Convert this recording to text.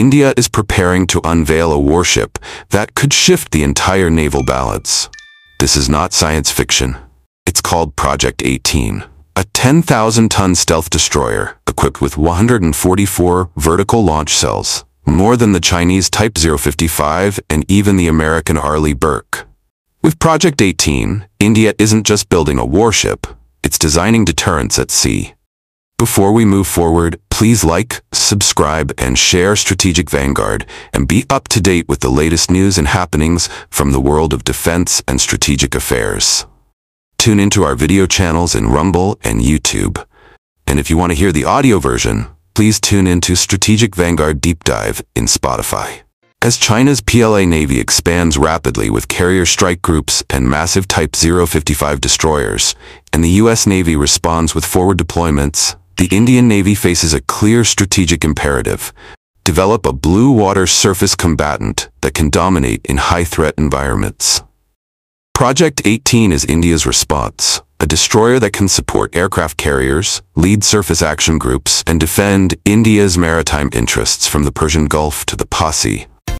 India is preparing to unveil a warship that could shift the entire naval balance. This is not science fiction. It's called Project 18, a 10,000-ton stealth destroyer equipped with 144 vertical launch cells, more than the Chinese Type 055 and even the American Arleigh Burke. With Project 18, India isn't just building a warship, it's designing deterrence at sea. Before we move forward, please like, subscribe, and share Strategic Vanguard, and be up to date with the latest news and happenings from the world of defense and strategic affairs. Tune into our video channels in Rumble and YouTube. And if you want to hear the audio version, please tune into Strategic Vanguard Deep Dive in Spotify. As China's PLA Navy expands rapidly with carrier strike groups and massive Type 055 destroyers, and the U.S. Navy responds with forward deployments, the Indian Navy faces a clear strategic imperative: develop a blue water surface combatant that can dominate in high-threat environments. Project 18 is India's response, a destroyer that can support aircraft carriers, lead surface action groups, and defend India's maritime interests from the Persian Gulf to the Pacific.